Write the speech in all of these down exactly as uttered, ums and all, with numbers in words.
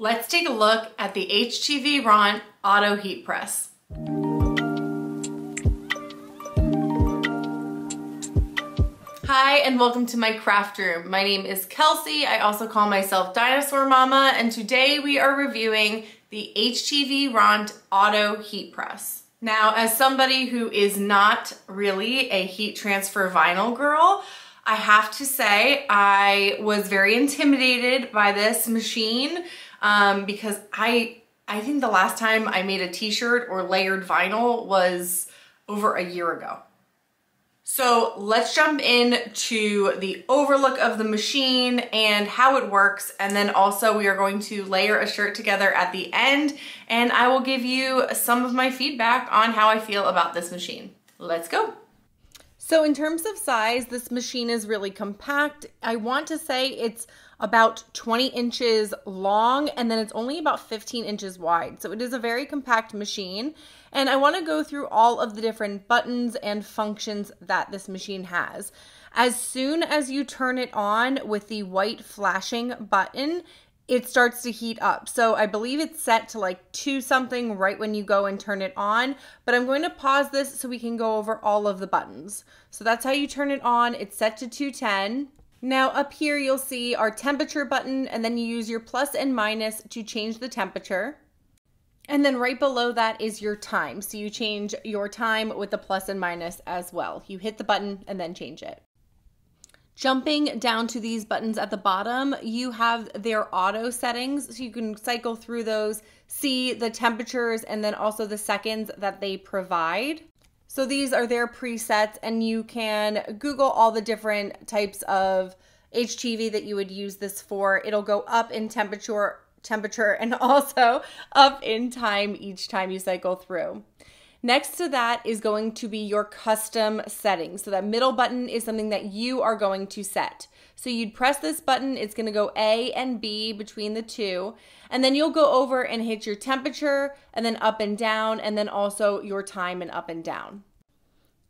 Let's take a look at the H T V RONT Auto Heat Press. Hi and welcome to my craft room. My name is Kelsey. I also call myself Dinosaur Mama, and today we are reviewing the H T V RONT Auto Heat Press. Now, as somebody who is not really a heat transfer vinyl girl, I have to say I was very intimidated by this machine. Um, because I, I think the last time I made a t-shirt or layered vinyl was over a year ago. So let's jump in to the overlook of the machine and how it works. And then also we are going to layer a shirt together at the end, and I will give you some of my feedback on how I feel about this machine. Let's go. So in terms of size, this machine is really compact. I want to say it's about twenty inches long, and then it's only about fifteen inches wide. So it is a very compact machine. And I want to go through all of the different buttons and functions that this machine has. As soon as you turn it on with the white flashing button, it starts to heat up. So I believe it's set to like two something right when you go and turn it on, but I'm going to pause this so we can go over all of the buttons. So that's how you turn it on. It's set to two ten. Now up here, you'll see our temperature button, and then you use your plus and minus to change the temperature. And then right below that is your time. So you change your time with the plus and minus as well. You hit the button and then change it. Jumping down to these buttons at the bottom, you have their auto settings, so you can cycle through those, see the temperatures, and then also the seconds that they provide. So these are their presets, and you can Google all the different types of H T V that you would use this for. It'll go up in temperature, temperature, and also up in time each time you cycle through. Next to that is going to be your custom settings. So that middle button is something that you are going to set. So you'd press this button, it's gonna go A and B between the two, and then you'll go over and hit your temperature, and then up and down, and then also your time and up and down.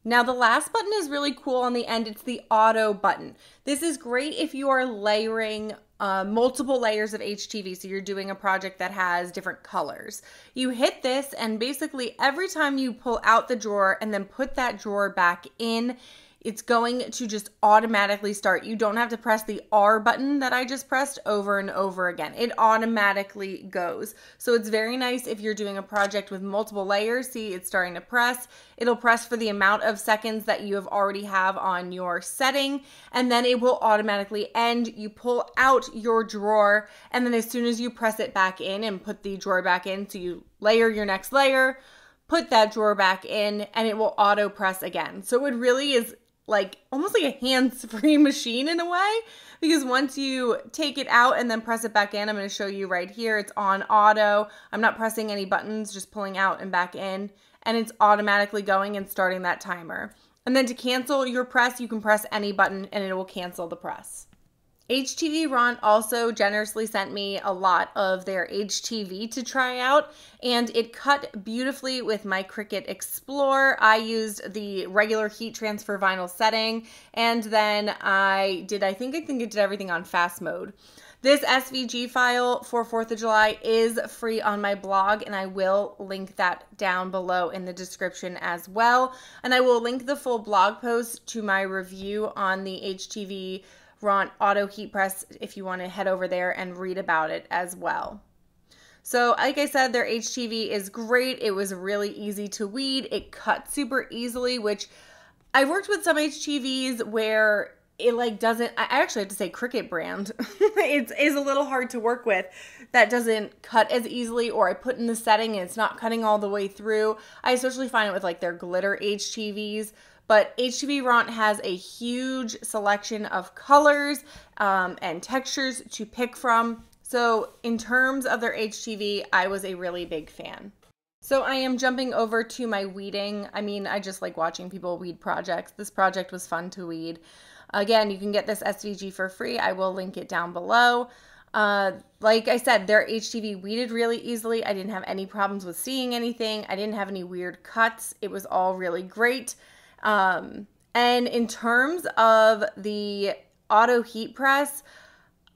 Now the last button is really cool on the end, it's the auto button. This is great if you are layering uh, multiple layers of H T V, so you're doing a project that has different colors. You hit this, and basically every time you pull out the drawer and then put that drawer back in, it's going to just automatically start. You don't have to press the R button that I just pressed over and over again. It automatically goes. So it's very nice if you're doing a project with multiple layers. See, it's starting to press. It'll press for the amount of seconds that you have already have on your setting, and then it will automatically end. You pull out your drawer, and then as soon as you press it back in and put the drawer back in, so you layer your next layer, put that drawer back in, and it will auto press again. So it really is like almost like a hands-free machine in a way, because once you take it out and then press it back in, I'm gonna show you right here, it's on auto. I'm not pressing any buttons, just pulling out and back in, and it's automatically going and starting that timer. And then to cancel your press, you can press any button and it will cancel the press. H T V RONT also generously sent me a lot of their H T V to try out, and it cut beautifully with my Cricut Explore. I used the regular heat transfer vinyl setting, and then I did, I think I think it did everything on fast mode. This S V G file for fourth of July is free on my blog, and I will link that down below in the description as well. And I will link the full blog post to my review on the H T V RONT Auto Heat Press if you want to head over there and read about it as well. So like I said, their H T V is great. It was really easy to weed. It cut super easily, which I've worked with some H T Vs where it like doesn't, I actually have to say Cricut brand, it is a little hard to work with, that doesn't cut as easily, or I put in the setting and it's not cutting all the way through. I especially find it with like their glitter H T Vs. But H T V RONT has a huge selection of colors um, and textures to pick from. So in terms of their H T V, I was a really big fan. So I am jumping over to my weeding. I mean, I just like watching people weed projects. This project was fun to weed. Again, you can get this S V G for free. I will link it down below. Uh, like I said, their H T V weeded really easily. I didn't have any problems with seeing anything. I didn't have any weird cuts. It was all really great. Um, and in terms of the auto heat press,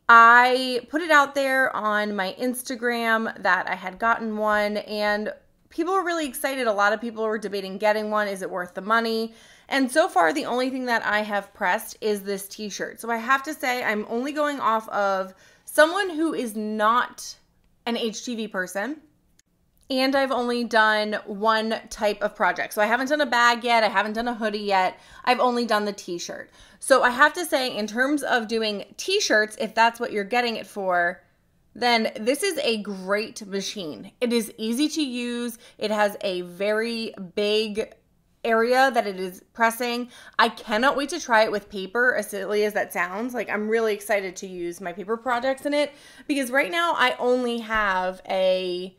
I put it out there on my Instagram that I had gotten one, and people were really excited. A lot of people were debating getting one. Is it worth the money? And so far, the only thing that I have pressed is this t-shirt. So I have to say I'm only going off of someone who is not an H T V person. And I've only done one type of project. So I haven't done a bag yet. I haven't done a hoodie yet. I've only done the t-shirt. So I have to say, in terms of doing t-shirts, if that's what you're getting it for, then this is a great machine. It is easy to use. It has a very big area that it is pressing. I cannot wait to try it with paper, as silly as that sounds. Like, I'm really excited to use my paper projects in it, because right now I only have a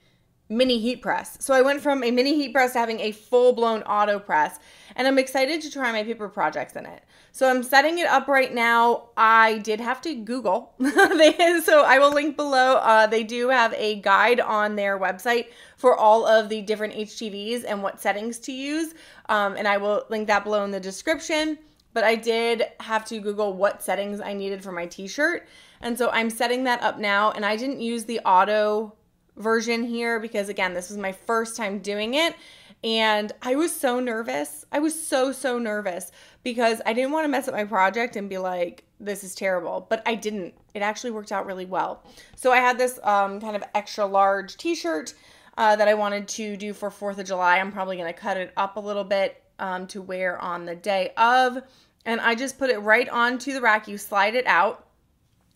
mini heat press. So I went from a mini heat press to having a full-blown auto press, and I'm excited to try my paper projects in it. So I'm setting it up right now. I did have to Google. they, so I will link below. Uh, they do have a guide on their website for all of the different H T Vs and what settings to use, um, and I will link that below in the description. But I did have to Google what settings I needed for my t-shirt, and so I'm setting that up now, and I didn't use the auto version here because, again, this was my first time doing it, and I was so nervous. I was so, so nervous because I didn't want to mess up my project and be like, this is terrible, but I didn't. It actually worked out really well. So I had this um, kind of extra large t-shirt uh, that I wanted to do for fourth of July. I'm probably going to cut it up a little bit um, to wear on the day of, and I just put it right onto the rack. You slide it out,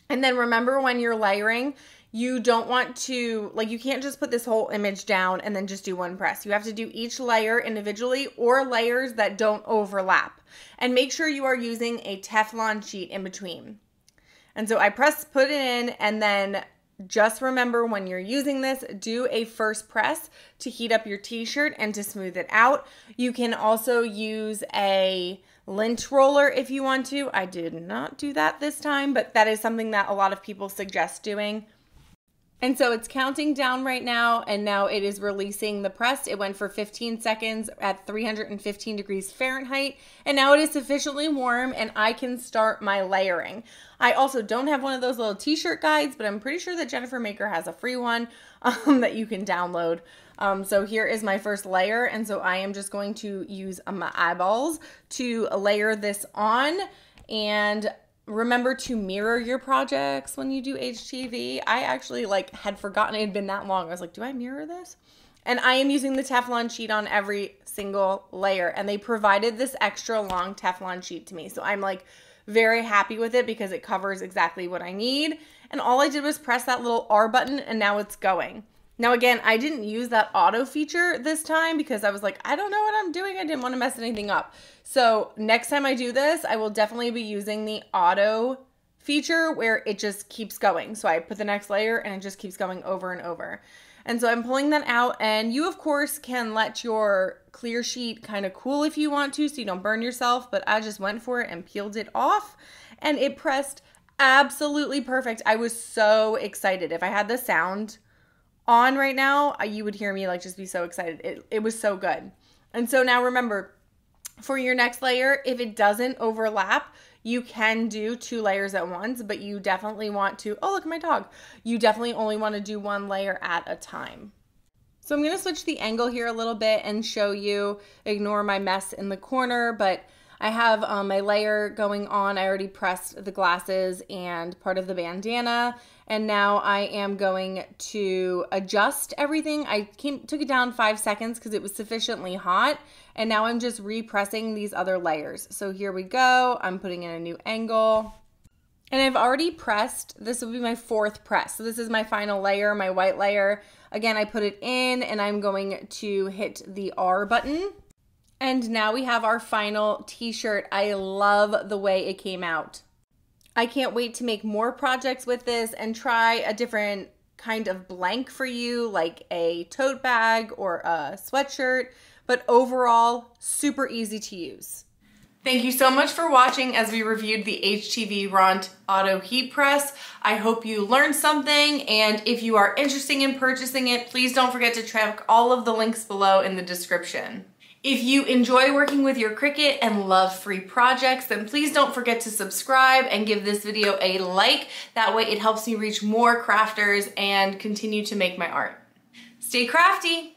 and then remember, when you're layering, you don't want to, like, you can't just put this whole image down and then just do one press. You have to do each layer individually, or layers that don't overlap. And make sure you are using a Teflon sheet in between. And so I press, put it in, and then just remember, when you're using this, do a first press to heat up your t-shirt and to smooth it out. You can also use a lint roller if you want to. I did not do that this time, but that is something that a lot of people suggest doing. And so it's counting down right now, and now it is releasing the press. It went for fifteen seconds at three hundred fifteen degrees Fahrenheit, and now it is sufficiently warm, and I can start my layering. I also don't have one of those little t-shirt guides, but I'm pretty sure that Jennifer Maker has a free one um, that you can download. Um, so here is my first layer, and so I am just going to use my eyeballs to layer this on. And remember to mirror your projects when you do H T V. I actually, like, had forgotten it had been that long. I was like, do I mirror this? And I am using the Teflon sheet on every single layer, and they provided this extra long Teflon sheet to me. So I'm, like, very happy with it because it covers exactly what I need. And all I did was press that little R button, and now it's going. Now, again, I didn't use that auto feature this time because I was like, I don't know what I'm doing. I didn't want to mess anything up. So next time I do this, I will definitely be using the auto feature where it just keeps going. So I put the next layer, and it just keeps going over and over. And so I'm pulling that out, and you, of course, can let your clear sheet kind of cool if you want to so you don't burn yourself. But I just went for it and peeled it off, and it pressed absolutely perfect. I was so excited. If I had the sound on right now, you would hear me, like, just be so excited. It, it was so good. And so now remember, for your next layer, if it doesn't overlap, you can do two layers at once, but you definitely want to, oh, look at my dog. You definitely only want to do one layer at a time. So I'm going to switch the angle here a little bit and show you, ignore my mess in the corner, but I have um, my layer going on. I already pressed the glasses and part of the bandana, and now I am going to adjust everything. I came, took it down five seconds because it was sufficiently hot, and now I'm just repressing these other layers. So here we go. I'm putting in a new angle, and I've already pressed. This will be my fourth press. So this is my final layer, my white layer. Again, I put it in, and I'm going to hit the R button. And now we have our final t-shirt. I love the way it came out. I can't wait to make more projects with this and try a different kind of blank for you, like a tote bag or a sweatshirt, but overall, super easy to use. Thank you so much for watching as we reviewed the H T V RONT Auto Heat Press. I hope you learned something, and if you are interested in purchasing it, please don't forget to check all of the links below in the description. If you enjoy working with your Cricut and love free projects, then please don't forget to subscribe and give this video a like. That way it helps me reach more crafters and continue to make my art. Stay crafty!